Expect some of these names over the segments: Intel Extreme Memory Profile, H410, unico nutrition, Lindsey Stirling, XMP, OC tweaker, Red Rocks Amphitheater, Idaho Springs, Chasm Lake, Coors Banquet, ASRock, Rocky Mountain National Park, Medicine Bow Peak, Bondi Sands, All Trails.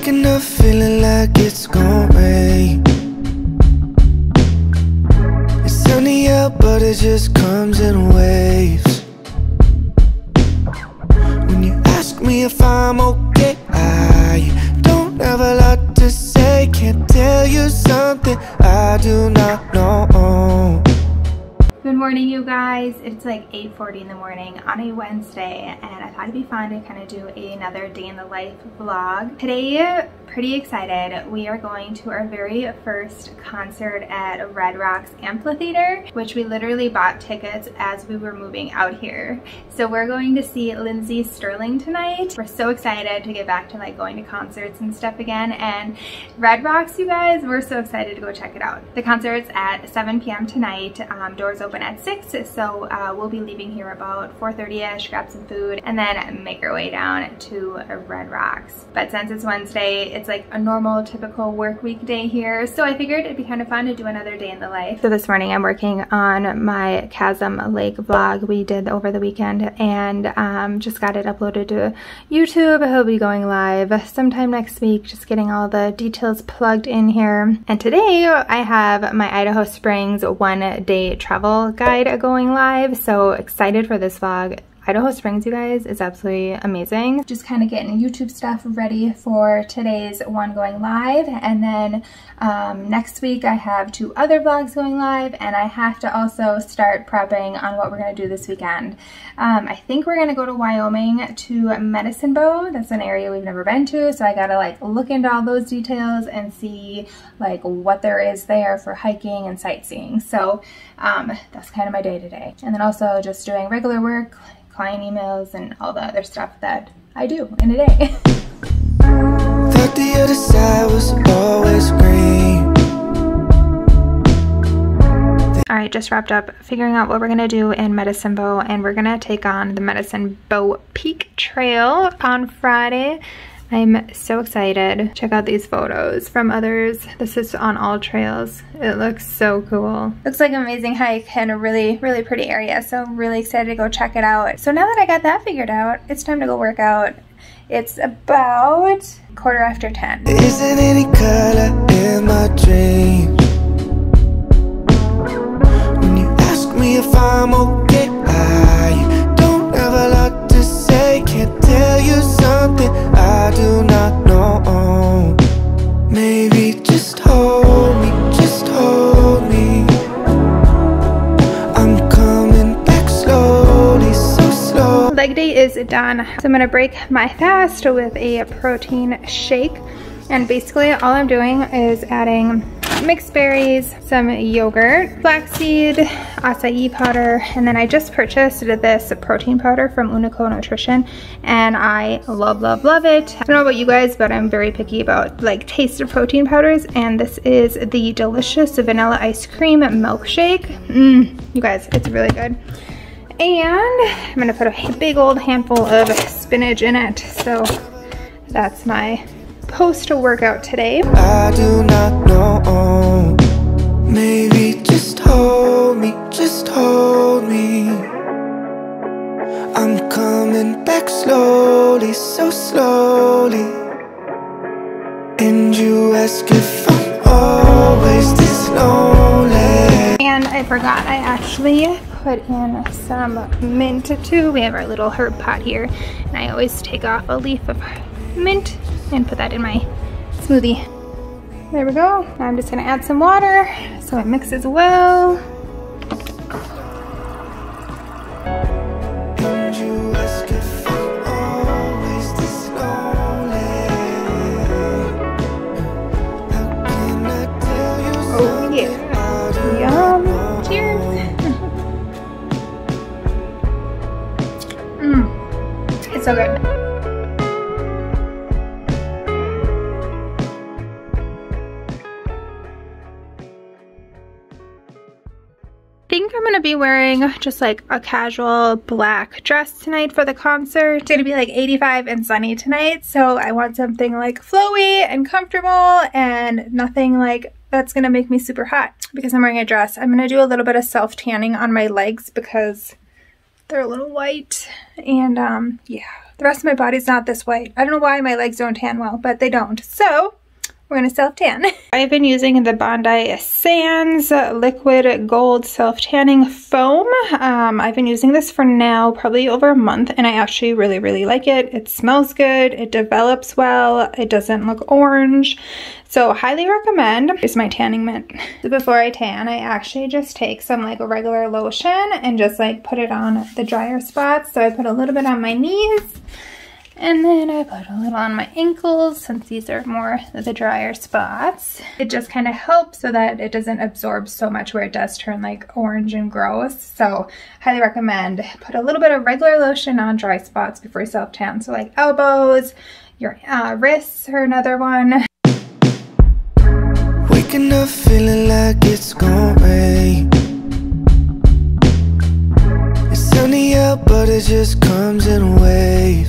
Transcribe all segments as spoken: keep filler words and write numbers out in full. waking up feeling like it's gonna rain. It's sunny out, but it just comes in waves. When you ask me if I'm okay, I don't have a lot to say. Can't tell you something I do not know. Good morning, you guys. It's like eight forty in the morning on a Wednesday, and I thought it'd be fun to kind of do another day in the life vlog. Today, pretty excited. We are going to our very first concert at Red Rocks Amphitheater, which we literally bought tickets as we were moving out here. So we're going to see Lindsey Stirling tonight. We're so excited to get back to like going to concerts and stuff again. And Red Rocks, you guys, we're so excited to go check it out. The concert's at seven p m tonight. Um, doors open open at six, so uh, we'll be leaving here about four thirty-ish, grab some food, and then make our way down to Red Rocks. But since it's Wednesday, it's like a normal, typical work week day here, so I figured it'd be kind of fun to do another day in the life. So this morning I'm working on my Chasm Lake vlog we did over the weekend, and um, just got it uploaded to YouTube. It'll be going live sometime next week, just getting all the details plugged in here. And today I have my Idaho Springs one-day travel guide going live, so excited for this vlog. Idaho Springs, you guys, is absolutely amazing. Just kind of getting YouTube stuff ready for today's one going live, and then um, next week I have two other vlogs going live, and I have to also start prepping on what we're going to do this weekend. Um, I think we're going to go to Wyoming to Medicine Bow. That's an area we've never been to, so I gotta like look into all those details and see like what there is there for hiking and sightseeing. So um, that's kind of my day to day. And then also just doing regular work, client emails, and all the other stuff that I do in a day. Thought the other side was always green. All right, just wrapped up figuring out what we're gonna do in Medicine Bow, and we're gonna take on the Medicine Bow Peak Trail on Friday. I'm so excited. Check out these photos from others. This is on All Trails. It looks so cool. Looks like an amazing hike and a really, really pretty area. So I'm really excited to go check it out. So now that I got that figured out, it's time to go work out. It's about quarter after ten. There isn't any color in my dreams. When you ask me if I'm okay, I don't have a lot to say. Can't tell you something I do not know. Maybe just hold me, just hold me. I'm coming back slowly, so slow. Leg day is done, so I'm gonna break my fast with a protein shake, and basically all I'm doing is adding mixed berries, some yogurt, flaxseed, acai powder, and then I just purchased this protein powder from Unico Nutrition, and I love, love, love it. I don't know about you guys, but I'm very picky about like taste of protein powders, and this is the delicious vanilla ice cream milkshake. Mmm, you guys, it's really good. And I'm gonna put a big old handful of spinach in it, so that's my post-workout today. I do not know. Maybe just hold me, just hold me. I'm coming back slowly, so slowly. And you ask if I'm always this lonely. And I forgot, I actually put in some mint too. We have our little herb pot here, and I always take off a leaf of mint and put that in my smoothie. There we go. Now I'm just gonna add some water so it mixes well. Oh yeah, yum, cheers. Mmm, it's so good. Be wearing just like a casual black dress tonight for the concert. It's gonna be like eighty-five and sunny tonight, so I want something like flowy and comfortable and nothing like that's gonna make me super hot. Because I'm wearing a dress, I'm gonna do a little bit of self-tanning on my legs because they're a little white, and um yeah, The rest of my body's not this white. I don't know why my legs don't tan well, but they don't. So we're gonna self-tan. I've been using the Bondi Sands Liquid Gold Self-Tanning Foam. Um, I've been using this for now probably over a month, and I actually really, really like it. It smells good, it develops well, it doesn't look orange. So highly recommend. Here's my tanning mitt. So before I tan, I actually just take some like regular lotion and just like put it on the drier spots. So I put a little bit on my knees, and then I put a little on my ankles since these are more the drier spots. It just kind of helps so that it doesn't absorb so much where it does turn like orange and gross. So highly recommend. Put a little bit of regular lotion on dry spots before you self-tan. So like elbows, your uh, wrists are another one. Waking up feeling like it's gonna rain. It's sunny out but it just comes in waves.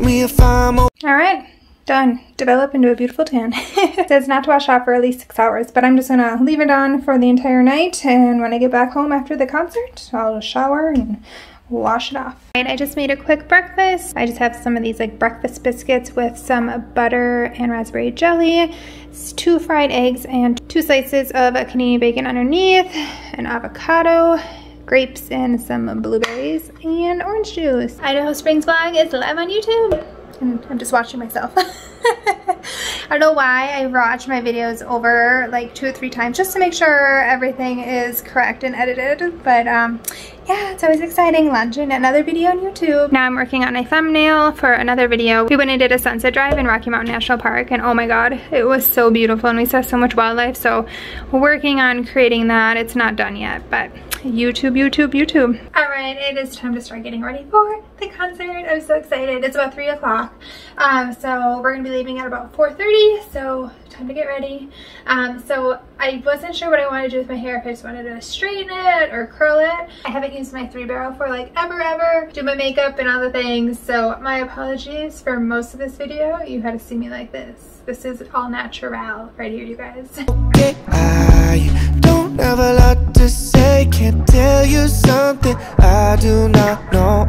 Me if I'm all right, done. Develop into a beautiful tan. It says not to wash off for at least six hours, but I'm just gonna leave it on for the entire night. And when I get back home after the concert, I'll shower and wash it off. All right, I just made a quick breakfast. I just have some of these like breakfast biscuits with some butter and raspberry jelly. It's two fried eggs and two slices of Canadian bacon underneath, an avocado, grapes and some blueberries and orange juice. Idaho Springs Vlog is live on YouTube. And I'm just watching myself. I don't know why I watch my videos over like two or three times just to make sure everything is correct and edited. But um, yeah, it's always exciting launching another video on YouTube. Now I'm working on a thumbnail for another video. We went and did a sunset drive in Rocky Mountain National Park, and oh my god, it was so beautiful and we saw so much wildlife. So we're working on creating that. It's not done yet, but YouTube, YouTube, YouTube. All right, it is time to start getting ready for the concert. I'm so excited. It's about three o'clock. Um, so we're going to be leaving at about four thirty, so time to get ready. Um, so I wasn't sure what I wanted to do with my hair, if I just wanted to straighten it or curl it. I haven't used my three barrel for like ever, ever. Do my makeup and all the things. So my apologies for most of this video. You had to see me like this. This is all natural right here, you guys. Okay, I don't have a lot to say. Can't tell you something I do not know.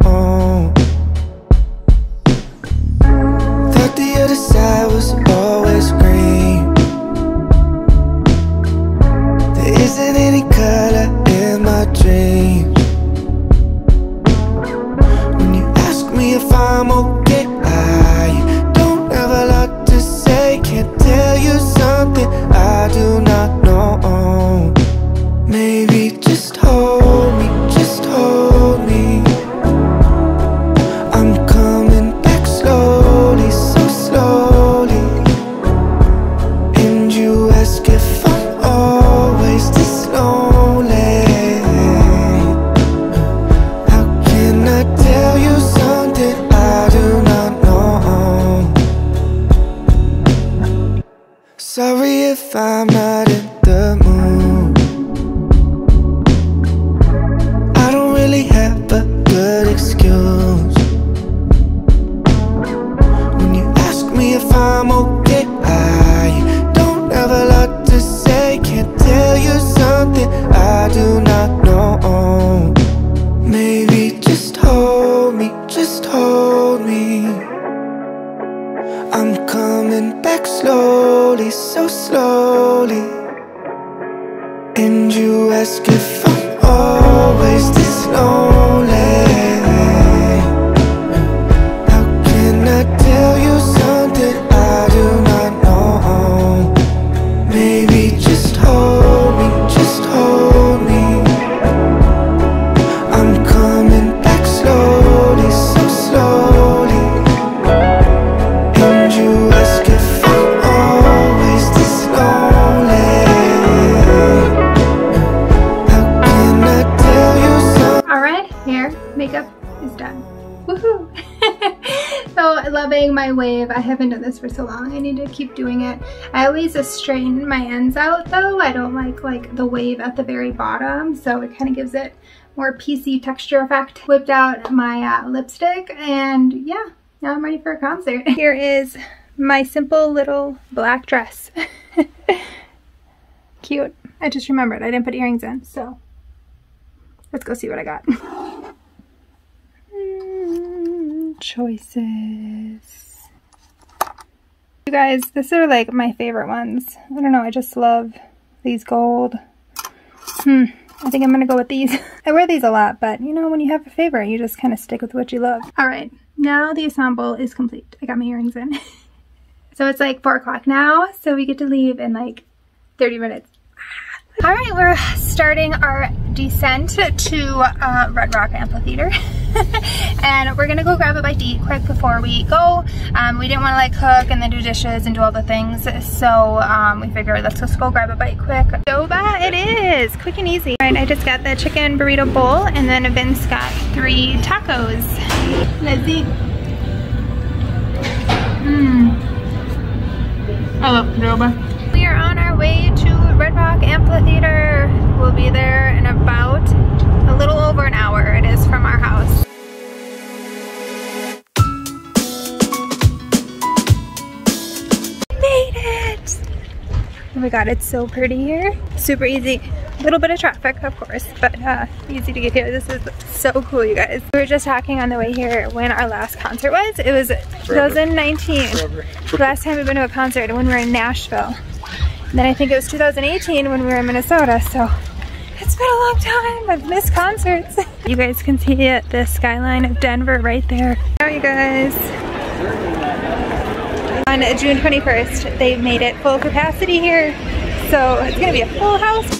Thought the other side was always green. There isn't any color in my dreams. When you ask me if I'm okay, I don't have a lot to say. Can't tell you something I do not know. Maybe just hold me, just hold me. I'm coming back slowly, so slowly. And you ask if I'm always this lonely. How can I tell you something I do not know? Sorry if I'm not in the mood. Have a good excuse. When you ask me if I'm okay, I don't have a lot to say. Can't tell you something I do not know. Maybe just hold me, just hold me. I'm coming back slowly, so slowly. And you ask if I'm always this lonely. How can I tell you something I do not know? Maybe just hold me, just hold me. I'm coming back slowly, so slowly. And you ask if I'm always this lonely. Makeup is done. Woohoo! So loving my wave. I haven't done this for so long. I need to keep doing it. I always just straighten my ends out though. I don't like like the wave at the very bottom, so it kind of gives it more P C texture effect. Whipped out my uh, lipstick, and yeah, now I'm ready for a concert. Here is my simple little black dress. Cute. I just remembered I didn't put earrings in, so let's go see what I got. choices. You guys, these are like my favorite ones. I don't know, I just love these gold. Hmm, I think I'm gonna go with these. I wear these a lot, but you know, when you have a favorite, you just kind of stick with what you love. All right, now the ensemble is complete. I got my earrings in. So it's like four o'clock now, so we get to leave in like thirty minutes. All right, we're starting our descent to uh, Red Rock Amphitheater. And we're gonna go grab a bite to eat quick before we go. Um, we didn't wanna like cook and then do dishes and do all the things. So um, we figured let's just go grab a bite quick. Soba it is, quick and easy. All right, I just got the chicken burrito bowl and then Vince got three tacos. Let's eat. Mmm. I love Padova. We are on our way to Red Rock Amphitheater. We'll be there in about a little over an hour. It is from our house. We made it! Oh my god, it's so pretty here. Super easy. A little bit of traffic, of course, but uh, easy to get here. This is so cool, you guys. We were just talking on the way here when our last concert was. It was two thousand nineteen. Forever. The last time we've been to a concert when we were in Nashville. And then I think it was two thousand eighteen when we were in Minnesota, so it's been a long time. I've missed concerts. You guys can see it, the skyline of Denver right there. All right, you guys. On June twenty-first, they made it full capacity here, so it's gonna be a full house.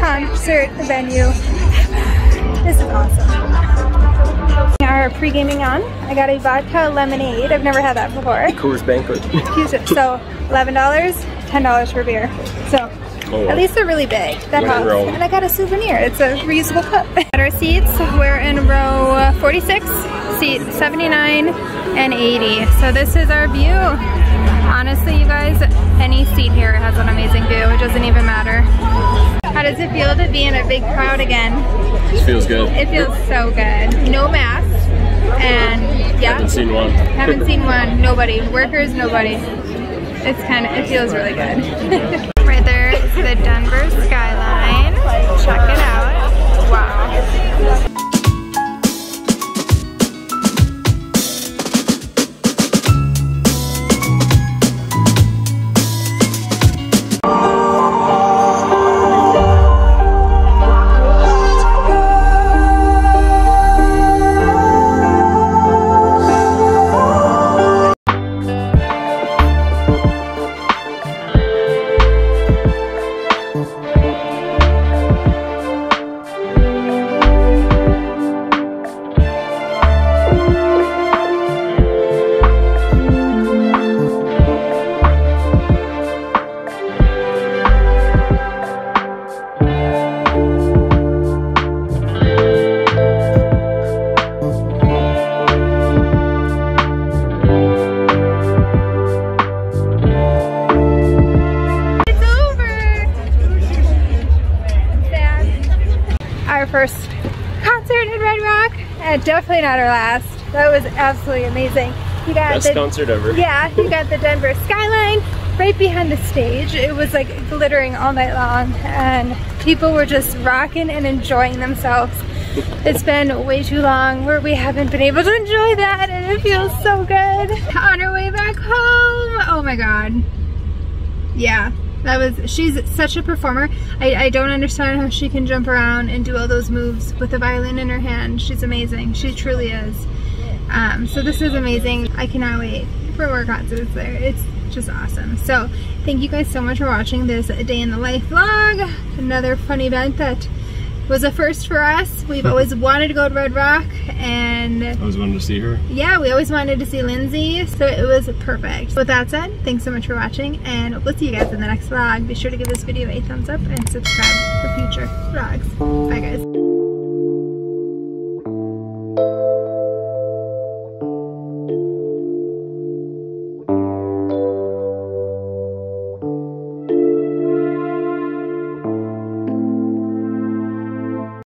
Concert venue. This is awesome. Our pre-gaming on. I got a vodka lemonade. I've never had that before. Coors Banquet. So eleven dollars, ten dollars for beer. So oh, at least they're really big. That helps. And I got a souvenir. It's a reusable cup. At our seats, we're in row forty-six, seat seventy-nine, and eighty. So this is our view. Honestly, you guys, any seat here has an amazing view. It doesn't even matter. How does it feel to be in a big crowd again? It feels good. It feels so good. No masks, and yeah. Haven't seen one. Haven't seen one. Nobody. Workers, nobody. It's kind of, it feels really good. Right there is the Denver skyline. Check it out. Wow. First concert in Red Rock, and definitely not our last. That was absolutely amazing. You got best the, concert ever. Yeah, you got the Denver skyline right behind the stage. It was like glittering all night long, and people were just rocking and enjoying themselves. It's been way too long where we haven't been able to enjoy that, and it feels so good. On our way back home, oh my god, yeah. That was, she's such a performer. I, I don't understand how she can jump around and do all those moves with a violin in her hand. She's amazing. She truly is. Um, so this is amazing. I cannot wait for more concerts there. It's just awesome. So thank you guys so much for watching this day in the life vlog. Another fun event that was a first for us. We've always wanted to go to Red Rock, and I always wanted to see her. Yeah, we always wanted to see Lindsey, so it was perfect. With that said, thanks so much for watching, and we'll see you guys in the next vlog. Be sure to give this video a thumbs up and subscribe for future vlogs. Bye guys.